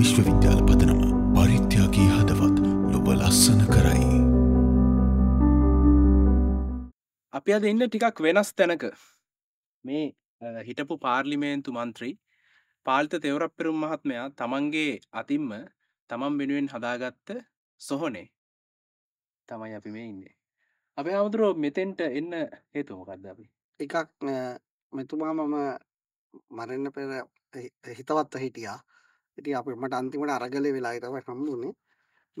විශ්වවිද්‍යාල පදනම පරිත්‍යාගී හදවත් ලොබ ලස්සන කරයි. අපි අද ඉන්න ටිකක් වෙනස් තැනක. මේ හිටපු පාර්ලිමේන්තු මන්ත්‍රී පාලිත තෙවරප්පෙරුම මහත්මයා තමන්ගේ අතින්ම තමන් වෙනුවෙන් හදාගත්ත සොහොනේ තමයි අපි මේ ඉන්නේ. අපි ආවදරෝ මෙතෙන්ට එන්න හේතුව මොකද්ද අපි? එකක් මෙතුමා මම මරන්න පෙර හිතවත්ව හිටියා. ඉතින් අපි මට අන්තිමට අරගලේ වෙලාවයි තමයි හම්බුනේ.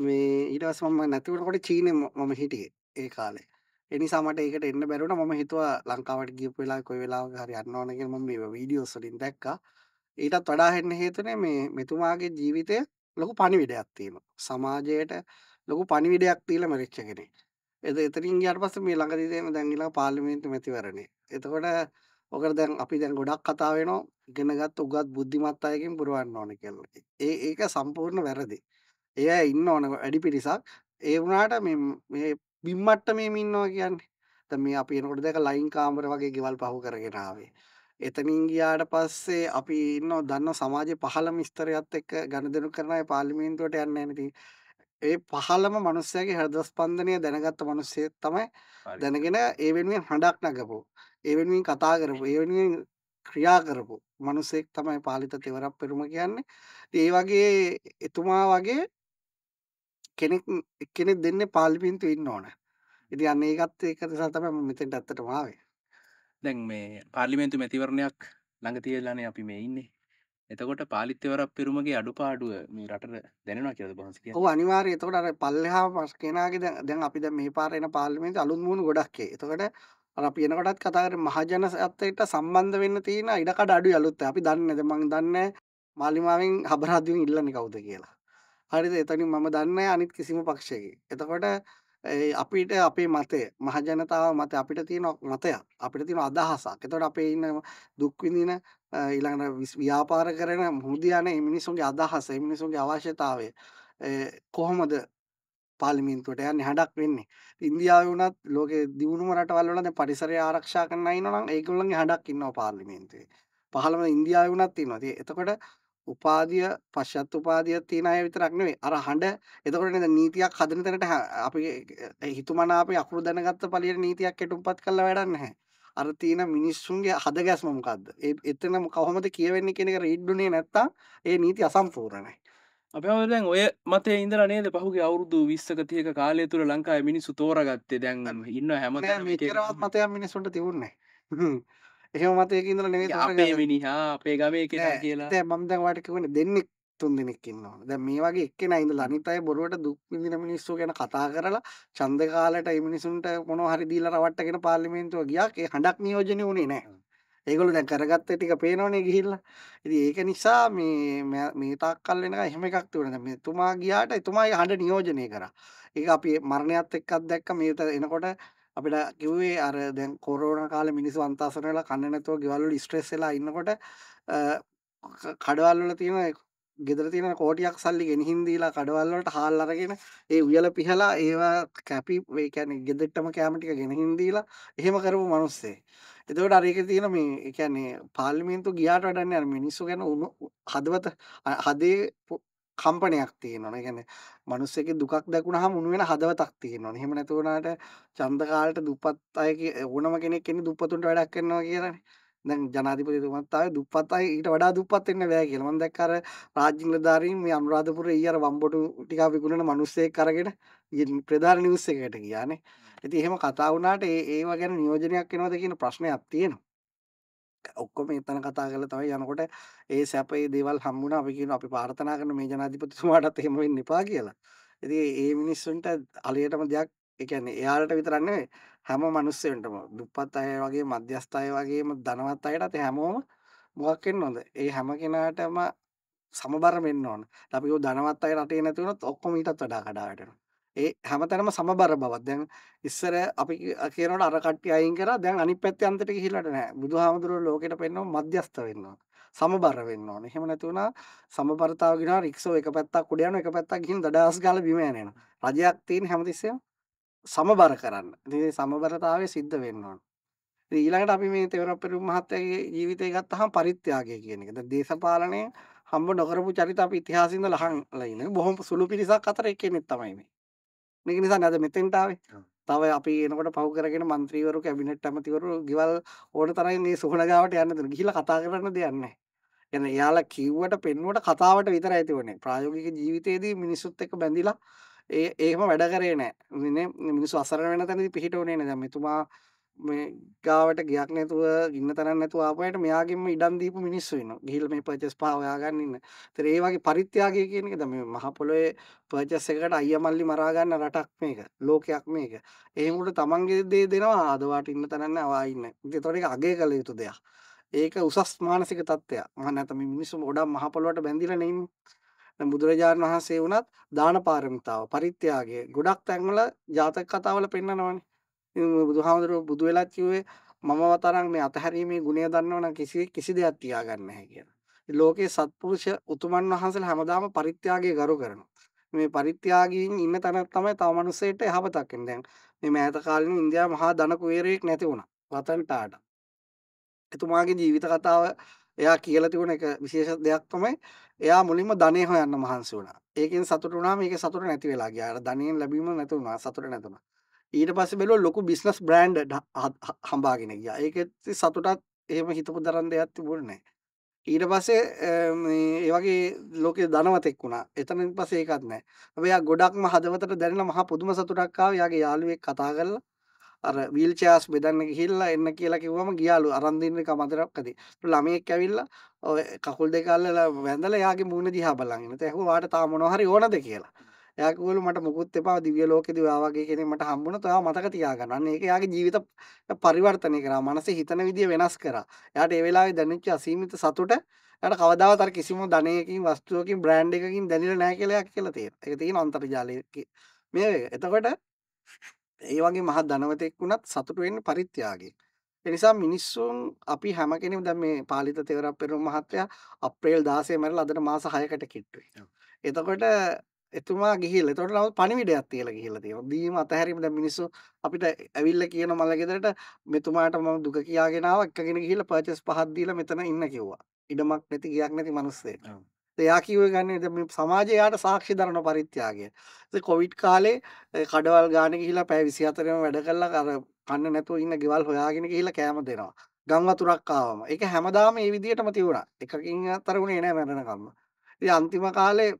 මේ ඊට පස්සේ මම නැතිවට පොඩි චීනේ මම හිටියේ ඒ කාලේ. ඒ නිසා මට ඒකට එන්න බැරි වුණා. මම හිතුවා ලංකාවට ගියපු වෙලාවේ කොයි වෙලාවක හරි යන්න ඕන කියලා මම මේ වීඩියෝස් වලින් දැක්කා. ඊටත් වඩා හෙන්න හේතුනේ මේ මෙතුමාගේ ජීවිතය ලොකු පණිවිඩයක් තියෙනවා. සමාජයට ලොකු පණිවිඩයක් දීලා මැරිච්ච කෙනෙක්. එතනින් ගියාට පස්සේ මේ ළඟදී තේම දැන් ඊළඟ පාර්ලිමේන්තු මැතිවරණේ. එතකොට ඔකට දැන් අපි දැන් ගොඩක් කතා වෙනවා ඉගෙනගත් උගත් බුද්ධිමත් අයකින් පුරවන්න ඕන කියලා. ඒක සම්පූර්ණ වැරදි. එයා ඉන්න ඕන වැඩි පිරිසක්. ඒ වුණාට මේ බිම් මට්ටමේම ඉන්නවා කියන්නේ. දැන් මේ අපි එනකොට දැක ලයින් කාමර වගේ ගෙවල් පහු කරගෙන ආවේ. එතනින් ගියාට පස්සේ අපි ඉන්නව දන්න සමාජයේ පහළම ස්තරයත් එක්ක ගනුදෙනු කරන අය පාර්ලිමේන්තුවට යන්නේ නැහැ. ඒ පහළම මිනිස්සයාගේ හෘද ස්පන්දනය දැනගත්ත මිනිස්සෙක් තමයි දැනගෙන ඒ වෙනුවෙන් හඬක් නගපෝ. ඒ වෙනුවෙන් කතා කරපෝ. ඒ වෙනුවෙන් ක්‍රියා කරපු මනුස්සෙක් තමයි පාලිත තෙවරප්පෙරුම කියන්නේ. ඉතින් ඒ වගේ එතුමා වගේ කෙනෙක් දෙන්නේ පාර්ලිමේන්තුවේ ඉන්න ඕන. ඉතින් අන්න ඒකත් ඒක නිසා තමයි මම මෙතෙන්ට ඇත්තටම ආවේ. දැන් මේ පාර්ලිමේන්තු මැතිවරණයක් ළඟ තියලානේ අපි මේ ඉන්නේ. එතකොට පාලිත තෙවරප්පෙරුමගේ අඩුපාඩුව මේ රටට දැනෙනවා කියලාද බංස කියන්නේ? ඔව් අනිවාර්යයෙන්. එතකොට අර පල්ලෙහා පස් කෙනාගේ දැන් අපි දැන් මේ පාර එන පාර්ලිමේන්තු අලුත් මූණු ගොඩක් ඒ. එතකොට අපි එනකොටත් කතා කරේ මහජනසත්වයට සම්බන්ධ වෙන්න තියෙන ඉඩකඩ අඩුයි අලුත්. අපි දන්නේ නැද මම දන්නේ මාලිමාවෙන් හබරාදුවෙන් ඉල්ලන්නේ කවුද කියලා. හරිද? එතනින් මම දන්නේ අනිත් කිසිම පක්ෂයකින්. එතකොට අපිට අපේ මතය මහජනතාව මත අපිට තියෙන මතයක්. අපිට තියෙන අදහසක්. එතකොට අපේ ඉන්න දුක් විඳින ඊළඟට ව්‍යාපාර කරන මුහුදියාන මේ මිනිසුන්ගේ අදහස, මේ මිනිසුන්ගේ අවශ්‍යතාවය කොහොමද පාර්ලිමේන්තුවට යන්නේ හඬක් වෙන්නේ. ඉන්දියාවේ වුණත් ලෝකේ දිනුම රටවල් වල දැන් පරිසරය ආරක්ෂා කරන අය ඉන්නවා නම් ඒගොල්ලන්ගේ හඬක් ඉන්නවා පාර්ලිමේන්තුවේ. පහළම ඉන්දියාවේ වුණත් තියෙනවා. ඉතින් එතකොට උපාධිය, පශ්චාත් උපාධිය තියෙන අය විතරක් නෙවෙයි අර හඬ. එතකොට නේද නීතියක් හදන තැනට අපි හිතුමනාපේ අකුරු දැනගත්ත පළියට නීතියක් එටුම්පත් කළා වැඩක් නැහැ. අර තියෙන මිනිස්සුන්ගේ හදගැස්ම මොකද්ද? එතන කොහොමද කියවෙන්නේ කියන එක රීඩ් වුණේ නැත්තම් ඒ නීති අසම්පූර්ණයි. අපි දැන් ඔය මතේ ඉඳලා නේද පහුගිය අවුරුදු 20ක 30ක කාලය තුල ලංකාවේ මිනිස්සු තෝරාගත්තේ දැන් ඉන්න හැමතැනම මෙච්චරවත් මතයක් මිනිස්සුන්ට තිබුණේ නැහැ. එහෙම මතයක ඉඳලා නෙවෙයි තෝරාගත්තේ. අපේ මිනිහා අපේ ගමේ කෙනා කියලා. දැන් මම දැන් වාට කියන්නේ දෙන්නේ තුන් දෙනෙක් ඉන්නවා. දැන් මේ වගේ එක්කෙනා ඉඳලා අනිත් අය බොරුවට දුක් විඳින මිනිස්සු ගැන කතා කරලා ඡන්ද කාලයට ඒ මිනිසුන්ට මොනවා හරි දීලා රවට්ටගෙන පාර්ලිමේන්තුව ගියා. ඒ හඬක් නියෝජනය වුණේ නැහැ. ඒගොල්ලෝ දැන් කරගත්ත ටික පේනවනේ ගිහිල්ලා. ඉතින් ඒක නිසා මේ තාක්කල් වෙනකම් එහෙම එකක් තිබුණා. දැන් මෙතුමා ගියාට එතුමාගේ හඬ නියෝජනය කරා. ඒක අපි මරණයත් එක්කත් දැක්ක මේ එනකොට අපිට කිව්වේ අර දැන් කොරෝනා කාලේ මිනිස්සු අන්තසන වෙලා කන්නේ නැතුව ගෙවල් වල ස්ට්‍රෙස් වෙලා ඉන්නකොට කඩවල් වල තියෙන ගෙදර තියෙන කෝටියක් සල්ලි ගෙනihin දීලා කඩවල් වලට හාල් අරගෙන ඒ උයල පිහලා ඒවා කැපි ඒ කියන්නේ ගෙදරටම කැම ටික ගෙනihin දීලා එහෙම කරපු මිනිස්සේ. එතකොට අර ඒකේ තියෙන මේ ඒ කියන්නේ පාර්ලිමේන්තු ගියාට වඩාන්නේ අර මිනිස්සු ගැන හදවත හදේ කම්පනයක් තියෙනවා. ඒ කියන්නේ මිනිස්සෙකේ දුකක් දැකුණාම උණු වෙන හදවතක් තියෙනවා. එහෙම නැතුණාට ඡන්ද කාලට දුප්පත් අය ඕනම කෙනෙක් ඉන්නේ දුප්පතුන්ට වැඩක් කරනවා කියලානේ. දැන් ජනාධිපතිතුමත් ආවේ දුප්පතයි ඊට වඩා දුප්පත් වෙන්න බෑ කියලා. මම දැක්ක අර රාජ්‍ය නිලධාරීන් මේ අනුරාධපුරේ ඊ අර වම්බොටු ටිකක් විකුණන මිනිස්සෙක් අරගෙන ප්‍රධාන නිවුස් එකකට ගියානේ. ඉතින් එහෙම කතා වුණාට ඒව ගැන නියෝජනයක් වෙනවද කියන ප්‍රශ්නයක් තියෙනවා. ඔක්කොම එතන කතා කරලා තමයි යනකොට ඒ සැපේ දේවල් හම්බුණා. අපි කියනවා අපි ප්‍රාර්ථනා කරන මේ ජනාධිපතිතුමාටත් එහෙම වෙන්න එපා කියලා. ඉතින් ඒ මිනිස්සුන්ට අලියටම දෙයක් ඒ කියන්නේ එයාලට විතරක් නෙවෙයි හැම මිනිස්සෙන්ටම දුප්පත් අය වගේ මධ්‍යස්ථ අය වගේම ධනවත් අයටත් හැමෝම මොකක් වෙන්න ඕනද? ඒ හැම කෙනාටම සමබර වෙන්න ඕන. අපි ඔය ධනවත් අය රටේ නැති වුණොත් ඔක්කොම ඊටත් වඩා කඩා වැටෙනවා. ඒ හැමතැනම සමබර බවක්. දැන් ඉස්සර අපි කියනකොට අර කට්ටිය අයින් කරා දැන් අනිත් පැත්තේ අන්තයට ගිහිල්ලාට නෑ. බුදුහාමුදුරුවෝ ලෝකෙට පෙන්නන මධ්‍යස්ථ වෙන්න ඕන. සමබර වෙන්න ඕන. එහෙම නැති වුණා සමබරතාව ගිනා රික්ෂෝ එක පැත්තක් උඩ යනවා එක පැත්තක් ගිහින් දඩාස් ගාලා බිම යනවා. රජයක් තියෙන හැමතිස්සෙම සමබර කරන්න. ඉතින් සමබරතාවය සිද්ධ වෙන්න ඕන. ඉතින් ඊළඟට අපි මේ තෙවරප්පෙරුම මහත්තයාගේ ජීවිතය ගත්තාම පරිත්‍යාගය කියන එක. දැන් දේශපාලනය හම්බ නොකරපු චරිත අපි ඉතිහාසෙ ඉඳලා අහලා ඉන්නේ. බොහොම සුළු පිරිසක් අතර එක්කෙනෙක් තමයි මේ. මේක නිසා නේද මෙතෙන්ට ආවේ. තව අපි එනකොට පහු කරගෙන മന്ത്രിවරු, කැබිනට් ඇමතිවරු, ගෙවල් ඕන තරම් මේ සෝහන ගාවට යන්න දෙන. ගිහිල්ලා කතා කරන්න දෙයක් නැහැ. يعني එයාලා කිව්වට පෙන්නුවට කතාවට විතරයි තිබුණේ. ප්‍රායෝගික ජීවිතයේදී මිනිස්සුත් එක්ක බැඳිලා ඒම වැඩ කරේ නෑ. මිනිස්සු අසරණ වෙන තැනදී පිහිට උනේ නෑ. දැන් මෙතුමා මේ ගාවට ගියක් නැතුව ඉන්න තරම් නැතුව ආපුවාට මෙයාගෙම ඉඩම් දීපු මිනිස්සු ඉන්නවා. ගිහිල්ලා මේ පර්චේස් පහ හොයාගන්න ඉන්න. ඒතර ඒ වගේ පරිත්‍යාගය කියන එක දැන් මේ මහ පොළොවේ පර්චේස් එකකට අයියා මල්ලි මරා ගන්න රටක් මේක. ලෝකයක් මේක. එහෙම උඩ තමන්ගේ දේ දෙනවා අද වාට ඉන්න තරම් නෑ ආවා ඉන්න. ඒතකොට ඒක අගය කළ යුතු දෙයක්. ඒක උසස් මානසික තත්ත්වයක්. මම නැත්නම් මේ මිනිස්සු ගොඩක් මහ පොළොවට බැඳිලා නේ ඉන්නේ. බුදුරජාණන් වහන්සේ වුණත් දාන පාරමිතාව පරිත්‍යාගය ගොඩක් තැන්වල ජාතක කතාවල පෙන්නනවනේ. බුදුහාමුදුරුවෝ බුදු වෙලා කිව්වේ මම වතරන් මේ අතහැරීමේ ගුණය දන්නවනම් කිසි දෙයක් තියාගන්න නැහැ කියලා. ලෝකේ සත්පුරුෂ උතුමන් වහන්සේලා හැමදාම පරිත්‍යාගය ගරු කරනවා. මේ පරිත්‍යාගයෙන් ඉන්න තැන තමයි තව මිනිස්සෙට යහපතක් වෙන්නේ. දැන් මේ මෑත කාලේ ඉන්දියාවේ මහා ධන කුවේරයෙක් නැති වුණා. රතන් ටාටා. එතුමාගේ ජීවිත කතාව එයා කියලා තිබුණ එක විශේෂ දෙයක් තමයි එයා මුලින්ම ධනෙ හොයන්න මහන්සි වුණා. ඒකෙන් සතුට වුණා. මේකේ සතුට නැති වෙලා ගියා. අර ධනෙන් ලැබීම නැති වුණා. සතුට නැතුණා. ඊට පස්සේ බැලුවා ලොකු බිස්නස් බ්‍රෑන්ඩ් හඹාගෙන ගියා. ඒකෙත් සතුටත් එහෙම හිතපු තරම් දෙයක් තිබුණේ නැහැ. ඊට පස්සේ මේ ඒ වගේ ලෝකේ ධනවතෙක් වුණා. එතනින් පස්සේ ඒකත් නැහැ. හැබැයි යා ගොඩක්ම හදවතට දැනෙන මහා පුදුම සතුටක් ආවේ. යාගේ යාළුවෙක් කතා කරලා අර වීල් චෙයාස් බෙදන්න ගිහිල්ලා එන්න කියලා කිව්වම ගියාලු අරන් දෙන්න කමතරක්කදී. ළමයෙක් ඇවිල්ලා ඔය කකුල් දෙක අල්ලලා වැඳලා එයාගේ මූණ දිහා බලන් ඉන්න. එතකොට වාට තා මොනවා හරි ඕනද කියලා. එයා කිව්වලු මට මොකුත් එපා දිව්‍ය ලෝකෙදී ඔයා වගේ කෙනෙක් මට හම්බුණා. ඔයා මතක තියාගන්න. අන්න ඒක එයාගේ ජීවිත පරිවර්තනය කරා. මනසේ හිතන විදිය වෙනස් කරා. එයාට ඒ වෙලාවේ දැනෙච්ච අසීමිත සතුට එයාට කවදාවත් අර කිසිම ධනයකින් වස්තුවකින් බ්‍රෑන්ඩ් එකකින් දැනෙලා නැහැ කියලා එයා කියලා තියෙනවා. ඒක තියෙන අන්තර්ජාලයේ මේ. එතකොට ඒ වගේ මහ ධනවතෙක් වුණත් සතුට වෙන්නේ පරිත්‍යාගයෙන්. ඒ නිසා මිනිස්සුන් අපි හැම කෙනෙම දැන් මේ පාලිත තෙවරප්පෙරුම මහත්තයා අප්‍රේල් 16 මැරලා අදට මාස 6කට කිට්ටුයි. එතකොට එතුමා ගිහිල්ලා එතකොට නම් පණිවිඩයක් තියලා ගිහිල්ලා තියෙනවා. දීම අතහැරීම දැන් මිනිස්සු අපිට ඇවිල්ලා කියන මල ගෙදරට මෙතුමාට මම දුක කියාගෙන ආවා එක්කගෙන ගිහිල්ලා පර්චේස් පහක් දීලා මෙතන ඉන්න කිව්වා. ඉඩමක් නැති ගියක් නැති මිනිස්සෙක්. එයා කිව්වේ ගන්නේ දැන් මේ සමාජය යාට සාක්ෂි දරන පරිත්‍යාගය. ඉතින් කොවිඩ් කාලේ කඩවල් ගානේ ගිහිලා පැය 24ම වැඩ කළා. අර කන්න නැතුව ඉන්න ගෙවල් හොයාගෙන ගිහිලා කෑම දෙනවා. ගම් වතුරක් ආවම. ඒක හැමදාම මේ විදිහටම තිබුණා. එකකින් අතරුනේ නෑ මරණකම්ම. ඉතින් අන්තිම කාලේ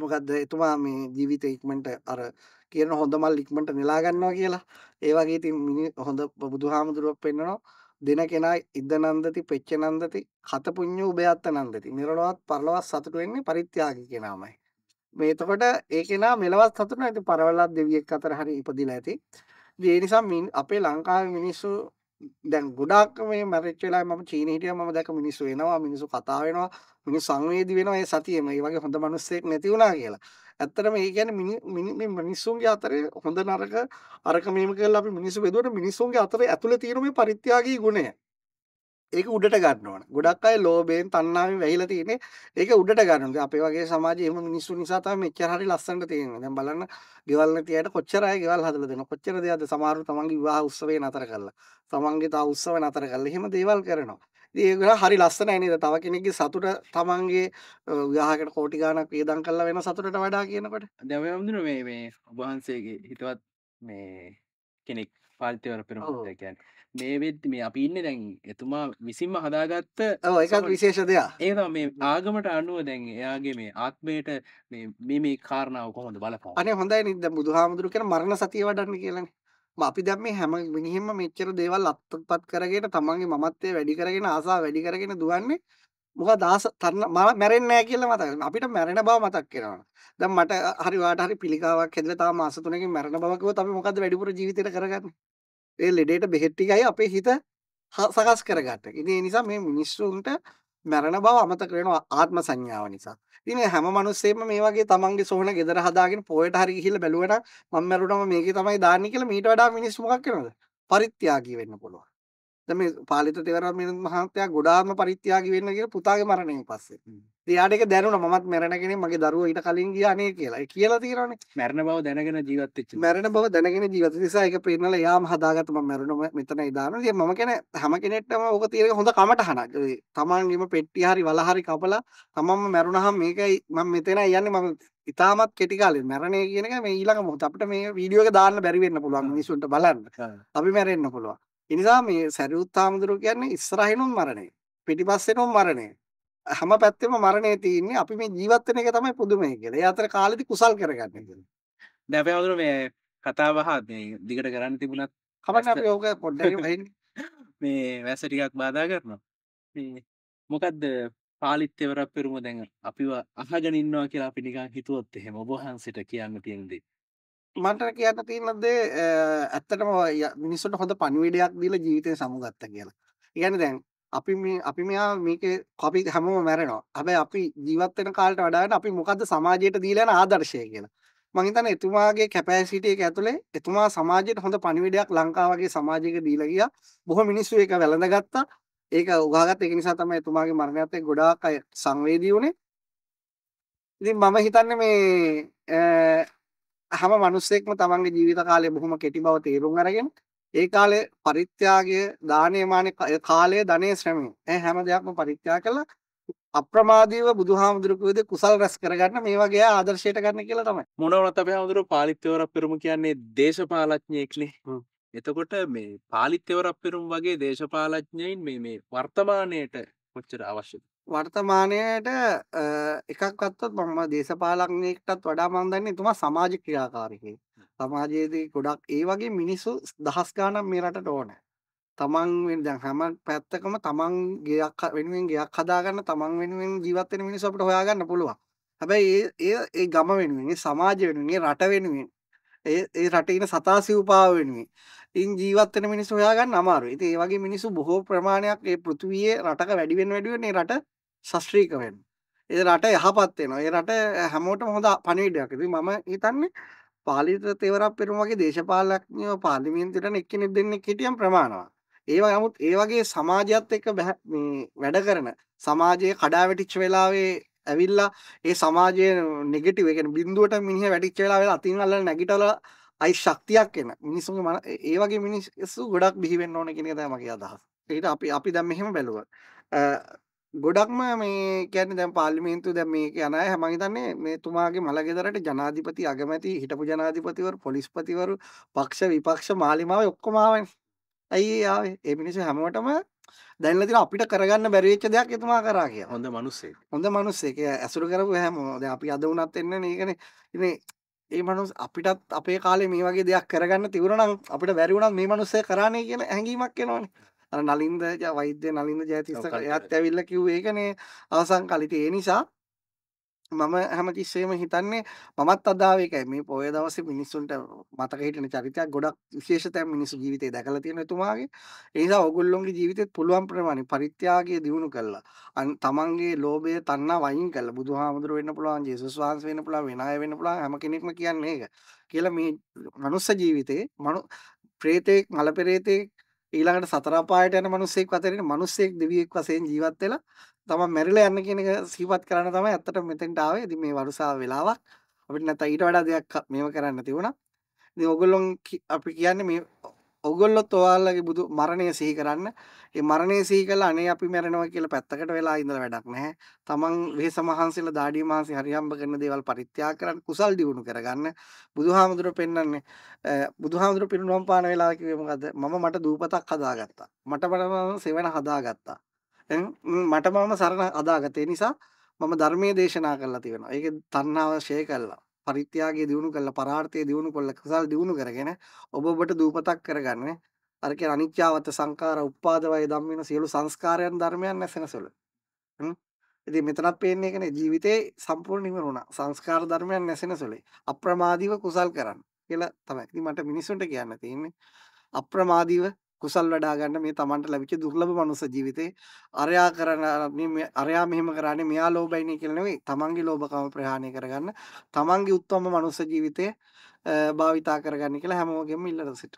මොකද්ද එතුමා මේ ජීවිත ඉක්මනට අර කියන හොඳ මල් ඉක්මනට නෙලා ගන්නවා කියලා. ඒ වගේ ඉතින් හොඳ බුදුහාමුදුරුවෝ පෙන්නනවා. දෙන කෙනා ඉදනන්දති පෙච්චනන්දති හත පුඤ්ඤෝ උභයත්තනන්දති නිර්ලොවත් පරලොවත් සතුට වෙන්නේ පරිත්‍යාගී කෙනාමයි. මේ එතකොට ඒ කෙනා මෙලවත් සතුට නැති පරවලත් දෙවියෙක් අතර හරි ඉපදිලා ඇති. ඒ නිසා අපේ ලංකාවේ මිනිස්සු දැන් ගොඩාක් මේ මැරිච්ච වෙලාවේ මම චීනෙ හිටියා මම දැක මිනිස්සු එනවා මිනිස්සු කතා වෙනවා මිනිස්සු සංවේදී වෙනවා ඒ සතියේ මේ වගේ හොඳ මිනිස්සෙක් නැති වුණා කියලා. ඇත්තටම ඒ කියන්නේ මිනිස්සුන්ගේ අතරේ හොඳ නරක අරක මෙහෙම කරලා අපි මිනිස්සු බෙදුවට මිනිස්සුන්ගේ අතරේ ඇතුලේ තියෙන මේ පරිත්‍යාගී ගුණය ඒක උඩට ගන්න ඕන. ගොඩක් අය ලෝභයෙන් තණ්හාවෙන් වැහිලා තියෙන්නේ. ඒක උඩට ගන්න ඕනේ. අපේ වගේ සමාජයේ එහෙම මිනිස්සු නිසා තමයි මෙච්චර හරි ලස්සනට තියෙන්නේ. දැන් බලන්න ගෙවල් නැති අයට කොච්චර අය ගෙවල් හදලා දෙනවා. කොච්චර දෙයක්ද සමහරව තමන්ගේ විවාහ උත්සවේ නතර කරලා. තමන්ගේ තා උත්සව නතර කරලා. එහෙම දේවල් කරනවා. ඒක හරි ලස්සනයි නේද? තව කෙනෙක්ගේ සතුට තමන්ගේ විවාහකට කෝටි ගාණක් වියදම් කළා වෙන සතුටට වඩා කියනකොට. දැන් මේ වඳුන මේ ඔබ වහන්සේගේ හිතවත් මේ කෙනෙක් පාලිත තෙවරප්පෙරුම කියන්නේ. මේ වෙද්දි මේ අපි ඉන්නේ දැන් එතුමා විසින්ම හදාගත්ත ඔව් ඒකත් විශේෂ දෙයක්. ඒක තමයි මේ ආගමට අනුව දැන් එයාගේ මේ ආත්මයට මේ කාරණාව කොහොමද බලපාන්නේ? අනේ හොඳයි දැන් බුදුහාමුදුරු කියන මරණ සතිය වඩන්න කියලානේ. අපි දැන් මේ හැම මිනිහෙම මෙච්චර දේවල් අත්පත් කරගෙන තමන්ගේ මමත්වය වැඩි කරගෙන ආසාව වැඩි කරගෙන දුවන්නේ මොකද ආස මැරෙන්නේ නැහැ කියලා මතක අපිට මැරෙන බව මතක් වෙනවා. දැන් මට හරි වාට හරි පිළිකාවක් හැදලා තාම මාස 3කින් මැරෙන බව කිව්වොත් අපි මොකද්ද වැඩිපුර ජීවිතේට කරගන්නේ? ඒ ලෙඩේට බෙහෙත් ටිකයි අපේ හිත සකස් කරගන්න. ඉතින් ඒ නිසා මේ මිනිස්සුන්ට මැරෙන බව අමතක වෙනවා ආත්ම සංඥාව නිසා. ඉතින් හැම මිනිස්සෙම මේ වගේ තමන්ගේ සෝහන ගෙදර හදාගෙන පොයට හරි ගිහිල්ලා බැලුවා නම් මම මැරුණාම මේකේ තමයි දාන්නේ කියලා මීට වඩා මිනිස්සු මොකක් කරනවද? පරිත්‍යාගී වෙන්න පුළුවන්. දැන් මේ පාලිත තෙවරප්පෙරුම මහත්තයා ගොඩාක්ම පරිත්‍යාගී වෙන්න කියලා පුතාගේ මරණයෙන් පස්සේ. ඉතියාට ඒක දැනුණා මමත් මැරෙන කෙනෙක් මගේ දරුවා ඊට කලින් ගියා නේ කියලා. ඒ කියලා තියෙනවානේ. මැරෙන බව දැනගෙන ජීවත් වෙච්ච. මැරෙන බව දැනගෙන ජීවත් වෙන නිසා ඒක පේනල යාම හදාගත්ත මම මැරුණා මෙතනයි දානවා. ඉතින් මම කියන හැම කෙනෙක්ටම ඕක තියෙන හොඳ කමටහනක්. තමන්ගේම පෙට්ටිය හරි වල හරි කපලා තමන්ම මැරුණාම මේකයි මම මෙතනයි යන්නේ මම ඉතාමත් කෙටි කාලෙ මැරණේ කියන එක මේ ඊළඟ මොහොත අපිට මේ වීඩියෝ එක දාන්න බැරි වෙන්න පුළුවන් මිනිස්සුන්ට බලන්න. අපි මැරෙන්න පුළුවන්. එනිසා මේ සරියුත් හාමුදුරුවෝ කියන්නේ ඉස්සරහිනුත් මරණය පිටිපස්සෙනුත් මරණය හැම පැත්තෙම මරණය තියෙන්නේ අපි මේ ජීවත් වෙන එක තමයි පුදුමයි කියලා. ඒ අතර කාලෙදි කුසල් කරගන්න කියලා. දැන් අපි හඳුන මේ කතාව මේ දිගට කරන්න තිබුණත් කමන්න අපි ඕක පොඩ්ඩක් මේ වැස්ස ටිකක් බාධා කරනවා. මේ මොකද්ද පාලිත තෙවරප්පෙරුම දැන් අපිව අහගෙන ඉන්නවා කියලා අපි නිකන් හිතුවොත් එහෙම ඔබ වහන්සේට කියන්න තියෙන දේ මට කියන්න තියෙන දේ ඇත්තටම මිනිස්සුන්ට හොඳ පණිවිඩයක් දීලා ජීවිතේ සමුගත්තා කියලා. ඒ කියන්නේ දැන් අපි මෙයා මේකේ අපි හැමෝම මැරෙනවා. හැබැයි අපි ජීවත් වෙන කාලයට වඩා අපි මොකද්ද සමාජයට දීලා යන ආදර්ශය කියලා. මම හිතන්නේ එතුමාගේ කැපැසිටි එක ඇතුලේ එතුමා සමාජයට හොඳ පණිවිඩයක් ලංකාවගේ සමාජයක දීලා ගියා. බොහෝ මිනිස්සු ඒක වැළඳගත්තා. ඒක උගහගත්ත ඒක නිසා තමයි එතුමාගේ මරණයත් එක්ක ගොඩාක් අය සංවේදී වුණේ. ඉතින් මම හිතන්නේ මේ හැම මිනිස්සෙක්ම තමන්ගේ ජීවිත කාලය බොහොම කෙටි බව තේරුම් අරගෙන ඒ කාලේ පරිත්‍යාගය දානේ මානේ කාලය ධනේ ශ්‍රමය හැම දෙයක්ම පරිත්‍යාග කළා අප්‍රමාදීව බුදුහාමුදුරුවෝ දේ කුසල් රැස් කරගන්න මේ වගේ ආදර්ශයට ගන්න කියලා තමයි මොන වුණත් අපි හාමුදුරුවෝ පාලිත තෙවරප්පෙරුම කියන්නේ දේශපාලඥයෙක්නේ. එතකොට මේ පාලිත තෙවරප්පෙරුම වගේ දේශපාලඥයින් මේ වර්තමානයේට කොච්චර අවශ්‍යද? වර්තමානයේට එකක් ගත්තොත් මම දේශපාලනයකටත් වඩා මම දන්නේ එතුමා සමාජ ක්‍රියාකාරීකේ. සමාජයේදී ගොඩක් ඒ වගේ මිනිස්සු දහස් ගාණක් මේ රටට ඕන. තමන් වෙන දැන් හැම පැත්තකම තමන් ගයක් වෙනුවෙන් ගයක් හදාගන්න තමන් වෙනුවෙන් ජීවත් වෙන මිනිස්සු අපිට හොයාගන්න පුළුවන්. හැබැයි ඒ ගම වෙනුවෙන්, ඒ සමාජ වෙනුවෙන්, ඒ රට වෙනුවෙන්, ඒ රටේ ඉන්න සතා සිව්පාව වෙනුවෙන් ඉන් ජීවත් වෙන මිනිස්සු හොයාගන්න අමාරුයි. ඉතින් ඒ වගේ මිනිස්සු බොහෝ ප්‍රමාණයක් මේ පෘථුවියේ රටක වැඩි වෙන මේ රට ශාස්ත්‍රීය වෙන්න. ඒ රට යහපත් වෙනවා. ඒ රට හැමෝටම හොඳ පණිවිඩයක්. ඉතින් මම හිතන්නේ පාලිත තෙවරප්පෙරුම වගේ දේශපාලනඥයෝ පාර්ලිමේන්තුවට එක්කෙනෙක් දෙන්නෙක් හිටියම් ප්‍රමාණවත්. නමුත් ඒ වගේ සමාජයත් එක්ක මේ වැඩ කරන සමාජයේ කඩාවැටිච්ච වෙලාවේ ඇවිල්ලා ඒ සමාජයේ නෙගටිව් ඒ කියන්නේ බිඳුවට මිනිහ වැටිච්ච වෙලාවේ අතින් අල්ලලා නැගිටලා අයි ශක්තියක් එන මිනිස්සුන්ගේ ඒ වගේ මිනිස්සු ගොඩක් බිහි වෙන්න ඕනේ කියන එක තමයි මගේ අදහස. ඒකට අපි දැන් මෙහෙම බැලුවා. ගොඩක්ම මේ කියන්නේ දැන් පාර්ලිමේන්තුව දැන් මේක යන අය මම හිතන්නේ මේ තුමාගේ මලගෙදරට ජනාධිපති අගමැති හිටපු ජනාධිපතිවරු පොලිස්පතිවරු පක්ෂ විපක්ෂ මාලිමාවේ ඔක්කොම ආවනේ. ඇයි ආවේ? ඒ මිනිස්සු හැමෝටම දැන්ලා තියෙන අපිට කරගන්න බැරි වෙච්ච දෙයක් එතුමා කරා කියලා. හොඳ මිනිස්සෙක්. හොඳ මිනිස්සෙක්. ඇසුරු කරපු හැමෝම දැන් අපි අද වුණත් එන්නේ මේකනේ. ඉතින් මේ මිනිස් අපිටත් අපේ කාලේ මේ වගේ දෙයක් කරගන්න තිබුණා නම් අපිට බැරි වුණා මේ මිනිස්සෙක් කරානේ කියන හැඟීමක් එනවනේ. අර නලින්ද වෛද්‍ය නලින්ද ජයතිස්ස එයාත් ඇවිල්ලා කිව්වේ ඒකනේ අවසන් කලිට. ඒ නිසා මම හැමතිස්සෙම හිතන්නේ මමත් අදාව එකයි මේ පොය දවසේ මිනිස්සුන්ට මතක හිටින චරිතයක් ගොඩක් විශේෂ තැන් මිනිස්සු ජීවිතේ දැකලා තියෙන එතුමාගේ. ඒ නිසා ඕගොල්ලෝගේ ජීවිතෙත් පුළුවන් ප්‍රමාණය පරිත්‍යාගය දිනු කළා. තමන්ගේ ලෝභය තණ්හා වයින් කළා. බුදුහාමුදුර වෙන්න පුළුවන්, ජේසුස් වහන්සේ වෙන්න පුළුවන්, විනාය වෙන්න පුළුවන් හැම කෙනෙක්ම කියන්නේ ඒක. කියලා මේ මනුෂ්‍ය ජීවිතේ ප්‍රේතෙක් මල පෙරේතෙක් ඊළඟට සතර පායට යන මිනිස්සෙක් වතරින් මිනිස්සෙක් දෙවියෙක් වශයෙන් ජීවත් වෙලා තමන් මැරිලා යන්න කියන එක සිහිපත් කරන්න තමයි ඇත්තටම මෙතෙන්ට ආවේ. ඉතින් මේ වරුසා වෙලාවක් අපිට නැත්නම් ඊට වඩා දෙයක් මේව කරන්න තිබුණා. ඉතින් ඕගොල්ලෝ අපි කියන්නේ මේ ඔගොල්ලොත් ඔයාලගේ බුදු මරණය සිහි කරන්න. ඒ මරණය සිහි කළා අනේ අපි මැරෙනවා කියලා පැත්තකට වෙලා ඉඳලා වැඩක් නැහැ. තමන් වෙහස මහන්සිලා දාඩිය මහන්සි හරියම්බ කරන දේවල් පරිත්‍යාග කරන්න, කුසල් දියුණු කරගන්න. බුදුහාමුදුරුවෝ පෙන්වන්නේ බුදුහාමුදුරුවෝ පිරිනොම් පාන වෙලාව කිව්වේ මොකද්ද? මම මට දූපතක් හදාගත්තා. මට සෙවණ හදාගත්තා. මට මම සරණ හදාගත්තේ නිසා මම ධර්මයේ දේශනා කරලා තියෙනවා. ඒක තණ්හාව ෂේ කළා. පරිත්‍යාගයේ දිනු කළා පරාර්ථයේ දිනු කළා කුසල් දිනු කරගෙන ඔබ ඔබට දූපතක් කරගන්නේ අර කියන අනිච්චාවත සංඛාර උපාද වය ධම් වෙන සියලු සංස්කාරයන් ධර්මයන් නැසෙනසොල. ඉතින් මෙතනත් පේන්නේ ඒකනේ ජීවිතේ සම්පූර්ණ නිවන වුණා. සංස්කාර ධර්මයන් නැසෙනසොල අප්‍රමාදීව කුසල් කරන්න කියලා තමයි. ඉතින් මට මිනිස්සුන්ට කියන්න තියෙන්නේ අප්‍රමාදීව කුසල් වඩා ගන්න මේ Tamanට ලැබිච්ච දුර්ලභ මනුස්ස ජීවිතේ අරයා කරන මේ අරයා මෙහෙම කරන්නේ මෙයා ලෝභයි නේ කියලා නෙවෙයි Tamanගේ ලෝභකම ප්‍රහාණය කරගන්න Tamanගේ උත්තරම මනුස්ස ජීවිතේ භාවිතා කරගන්න කියලා හැමෝගෙම ඉල්ලන සිට